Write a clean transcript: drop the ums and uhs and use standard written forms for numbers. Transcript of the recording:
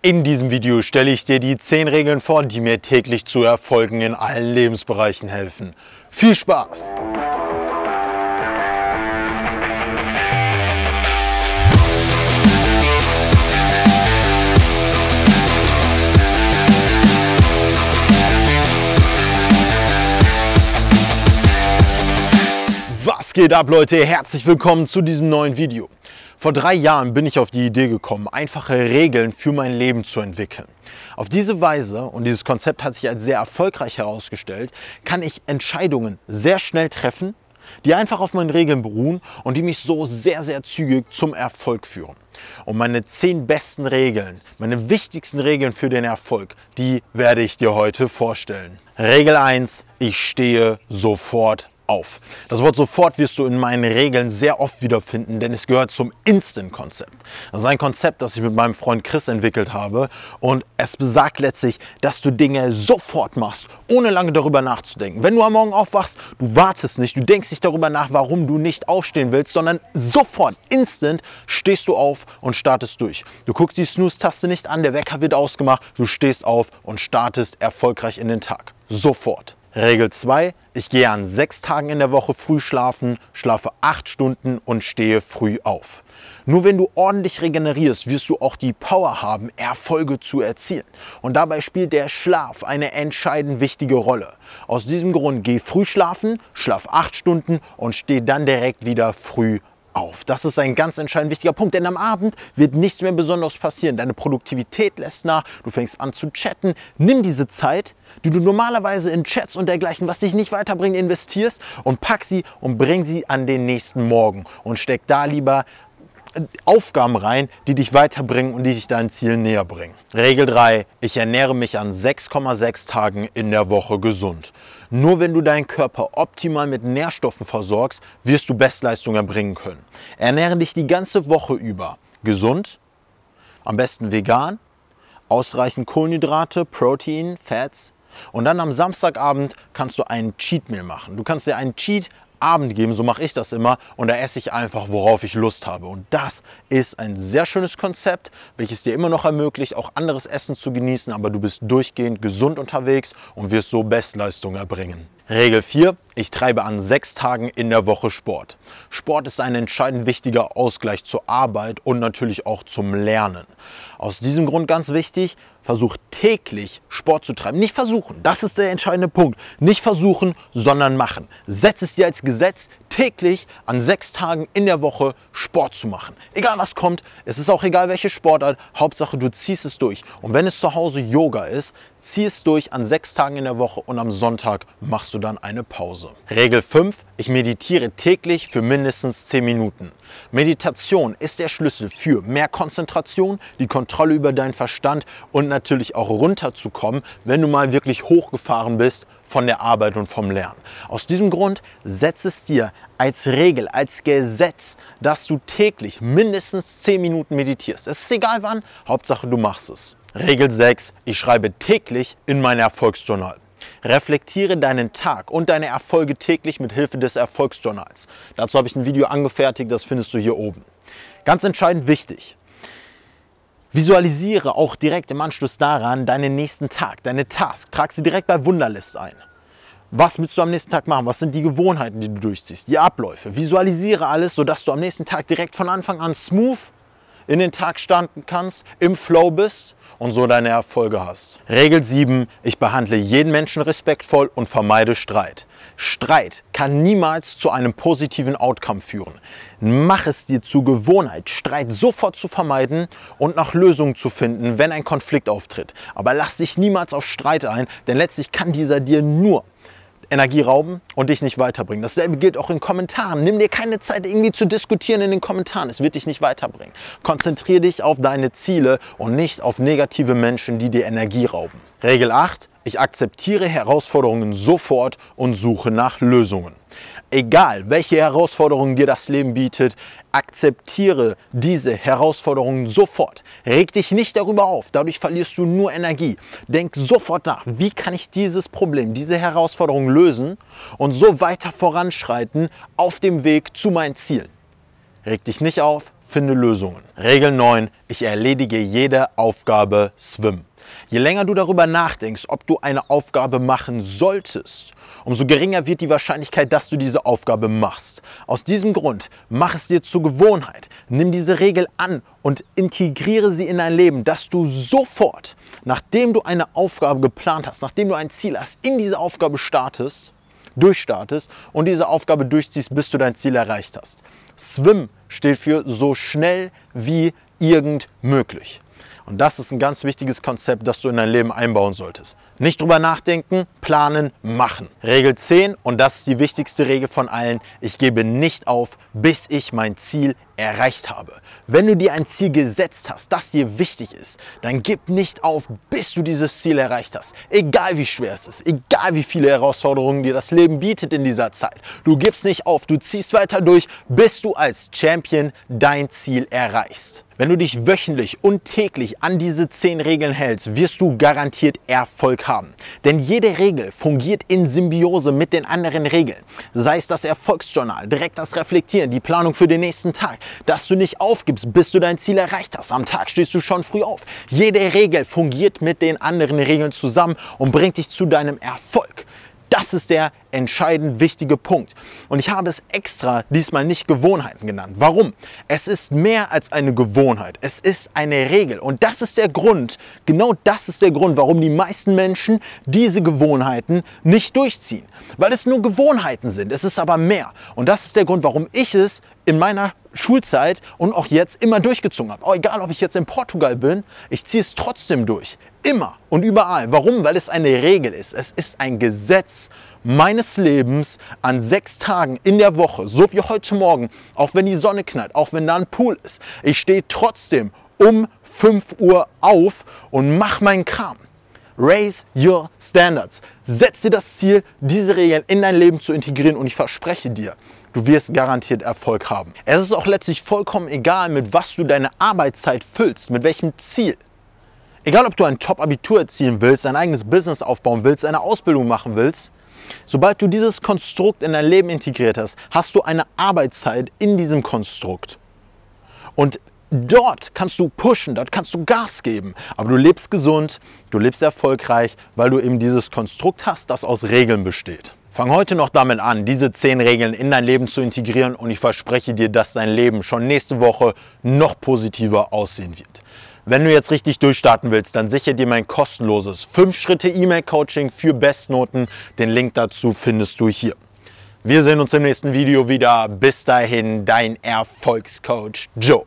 In diesem Video stelle ich dir die 10 Regeln vor, die mir täglich zu erfolgen in allen Lebensbereichen helfen. Viel Spaß! Was geht ab, Leute? Herzlich willkommen zu diesem neuen Video. Vor 3 Jahren bin ich auf die Idee gekommen, einfache Regeln für mein Leben zu entwickeln. Auf diese Weise, und dieses Konzept hat sich als sehr erfolgreich herausgestellt, kann ich Entscheidungen sehr schnell treffen, die einfach auf meinen Regeln beruhen und die mich so sehr, sehr zügig zum Erfolg führen. Und meine 10 besten Regeln, meine wichtigsten Regeln für den Erfolg, die werde ich dir heute vorstellen. Regel 1: Ich stehe sofort auf. Das Wort sofort wirst du in meinen Regeln sehr oft wiederfinden, denn es gehört zum Instant-Konzept. Das ist ein Konzept, das ich mit meinem Freund Chris entwickelt habe, und es besagt letztlich, dass du Dinge sofort machst, ohne lange darüber nachzudenken. Wenn du am Morgen aufwachst, du wartest nicht, du denkst nicht darüber nach, warum du nicht aufstehen willst, sondern sofort, instant, stehst du auf und startest durch. Du guckst die Snooze-Taste nicht an, der Wecker wird ausgemacht, du stehst auf und startest erfolgreich in den Tag. Sofort. Regel 2, ich gehe an 6 Tagen in der Woche früh schlafen, schlafe 8 Stunden und stehe früh auf. Nur wenn du ordentlich regenerierst, wirst du auch die Power haben, Erfolge zu erzielen. Und dabei spielt der Schlaf eine entscheidend wichtige Rolle. Aus diesem Grund geh früh schlafen, schlaf 8 Stunden und steh dann direkt wieder früh auf. Das ist ein ganz entscheidend wichtiger Punkt, denn am Abend wird nichts mehr Besonderes passieren. Deine Produktivität lässt nach, du fängst an zu chatten. Nimm diese Zeit, die du normalerweise in Chats und dergleichen, was dich nicht weiterbringt, investierst, und pack sie und bring sie an den nächsten Morgen und steck da lieber Aufgaben rein, die dich weiterbringen und die dich deinen Zielen näher bringen. Regel 3, ich ernähre mich an 6,6 Tagen in der Woche gesund. Nur wenn du deinen Körper optimal mit Nährstoffen versorgst, wirst du Bestleistung erbringen können. Ernähre dich die ganze Woche über gesund, am besten vegan, ausreichend Kohlenhydrate, Protein, Fats, und dann am Samstagabend kannst du einen Cheat Meal machen. Du kannst dir einen Cheat Abend geben, so mache ich das immer, und da esse ich einfach, worauf ich Lust habe. Und das ist ein sehr schönes Konzept, welches dir immer noch ermöglicht, auch anderes Essen zu genießen, aber du bist durchgehend gesund unterwegs und wirst so Bestleistung erbringen. Regel 4, ich treibe an 6 Tagen in der Woche Sport. Sport ist ein entscheidend wichtiger Ausgleich zur Arbeit und natürlich auch zum Lernen. Aus diesem Grund ganz wichtig, versuch täglich Sport zu treiben. Nicht versuchen, das ist der entscheidende Punkt. Nicht versuchen, sondern machen. Setz es dir als Gesetz, täglich an 6 Tagen in der Woche Sport zu machen. Egal was kommt, es ist auch egal welche Sportart, Hauptsache du ziehst es durch. Und wenn es zu Hause Yoga ist, zieh es durch an 6 Tagen in der Woche, und am Sonntag machst du dann eine Pause. Regel 5, ich meditiere täglich für mindestens 10 Minuten. Meditation ist der Schlüssel für mehr Konzentration, die Kontrolle über deinen Verstand und natürlich auch runterzukommen, wenn du mal wirklich hochgefahren bist von der Arbeit und vom Lernen. Aus diesem Grund setz es dir als Regel, als Gesetz, dass du täglich mindestens 10 Minuten meditierst. Es ist egal wann, Hauptsache du machst es. Regel 6, ich schreibe täglich in mein Erfolgsjournal. Reflektiere deinen Tag und deine Erfolge täglich mit Hilfe des Erfolgsjournals. Dazu habe ich ein Video angefertigt, das findest du hier oben. Ganz entscheidend wichtig: Visualisiere auch direkt im Anschluss daran deinen nächsten Tag, deine Task. Trag sie direkt bei Wunderlist ein. Was willst du am nächsten Tag machen? Was sind die Gewohnheiten, die du durchziehst? Die Abläufe. Visualisiere alles, sodass du am nächsten Tag direkt von Anfang an smooth in den Tag starten kannst, im Flow bist und so deine Erfolge hast. Regel 7, ich behandle jeden Menschen respektvoll und vermeide Streit. Streit kann niemals zu einem positiven Outcome führen. Mach es dir zur Gewohnheit, Streit sofort zu vermeiden und nach Lösungen zu finden, wenn ein Konflikt auftritt. Aber lass dich niemals auf Streit ein, denn letztlich kann dieser dir nur Energie rauben und dich nicht weiterbringen. Dasselbe gilt auch in Kommentaren. Nimm dir keine Zeit, irgendwie zu diskutieren in den Kommentaren. Es wird dich nicht weiterbringen. Konzentriere dich auf deine Ziele und nicht auf negative Menschen, die dir Energie rauben. Regel 8, ich akzeptiere Herausforderungen sofort und suche nach Lösungen. Egal, welche Herausforderungen dir das Leben bietet, akzeptiere diese Herausforderungen sofort. Reg dich nicht darüber auf, dadurch verlierst du nur Energie. Denk sofort nach, wie kann ich dieses Problem, diese Herausforderung lösen und so weiter voranschreiten auf dem Weg zu meinen Zielen. Reg dich nicht auf, finde Lösungen. Regel 9. Ich erledige jede Aufgabe SWIM. Je länger du darüber nachdenkst, ob du eine Aufgabe machen solltest, umso geringer wird die Wahrscheinlichkeit, dass du diese Aufgabe machst. Aus diesem Grund, mach es dir zur Gewohnheit. Nimm diese Regel an und integriere sie in dein Leben, dass du sofort, nachdem du eine Aufgabe geplant hast, nachdem du ein Ziel hast, in diese Aufgabe durchstartest und diese Aufgabe durchziehst, bis du dein Ziel erreicht hast. SWIM steht für so schnell wie irgend möglich. Und das ist ein ganz wichtiges Konzept, das du in dein Leben einbauen solltest. Nicht drüber nachdenken, planen, machen. Regel 10, und das ist die wichtigste Regel von allen, ich gebe nicht auf, bis ich mein Ziel erreicht habe. Wenn du dir ein Ziel gesetzt hast, das dir wichtig ist, dann gib nicht auf, bis du dieses Ziel erreicht hast. Egal wie schwer es ist, egal wie viele Herausforderungen dir das Leben bietet in dieser Zeit. Du gibst nicht auf, du ziehst weiter durch, bis du als Champion dein Ziel erreichst. Wenn du dich wöchentlich und täglich an diese 10 Regeln hältst, wirst du garantiert Erfolg haben. Denn jede Regel fungiert in Symbiose mit den anderen Regeln. Sei es das Erfolgsjournal, direkt das Reflektieren, die Planung für den nächsten Tag, dass du nicht aufgibst, bis du dein Ziel erreicht hast. Am Tag stehst du schon früh auf. Jede Regel fungiert mit den anderen Regeln zusammen und bringt dich zu deinem Erfolg. Das ist der entscheidend wichtige Punkt. Und ich habe es extra diesmal nicht Gewohnheiten genannt. Warum? Es ist mehr als eine Gewohnheit. Es ist eine Regel. Und das ist der Grund, genau das ist der Grund, warum die meisten Menschen diese Gewohnheiten nicht durchziehen. Weil es nur Gewohnheiten sind. Es ist aber mehr. Und das ist der Grund, warum ich es in meiner Schulzeit und auch jetzt immer durchgezogen habe. Oh, egal, ob ich jetzt in Portugal bin, ich ziehe es trotzdem durch. Immer und überall. Warum? Weil es eine Regel ist. Es ist ein Gesetz meines Lebens an 6 Tagen in der Woche, so wie heute Morgen, auch wenn die Sonne knallt, auch wenn da ein Pool ist. Ich stehe trotzdem um 5 Uhr auf und mache meinen Kram. Raise your standards. Setz dir das Ziel, diese Regeln in dein Leben zu integrieren und ich verspreche dir, du wirst garantiert Erfolg haben. Es ist auch letztlich vollkommen egal, mit was du deine Arbeitszeit füllst, mit welchem Ziel. Egal, ob du ein Top-Abitur erzielen willst, ein eigenes Business aufbauen willst, eine Ausbildung machen willst, sobald du dieses Konstrukt in dein Leben integriert hast, hast du eine Arbeitszeit in diesem Konstrukt. Und dort kannst du pushen, dort kannst du Gas geben. Aber du lebst gesund, du lebst erfolgreich, weil du eben dieses Konstrukt hast, das aus Regeln besteht. Fang heute noch damit an, diese 10 Regeln in dein Leben zu integrieren und ich verspreche dir, dass dein Leben schon nächste Woche noch positiver aussehen wird. Wenn du jetzt richtig durchstarten willst, dann sichere dir mein kostenloses 5-Schritte-E-Mail-Coaching für Bestnoten. Den Link dazu findest du hier. Wir sehen uns im nächsten Video wieder. Bis dahin, dein Erfolgscoach Joe.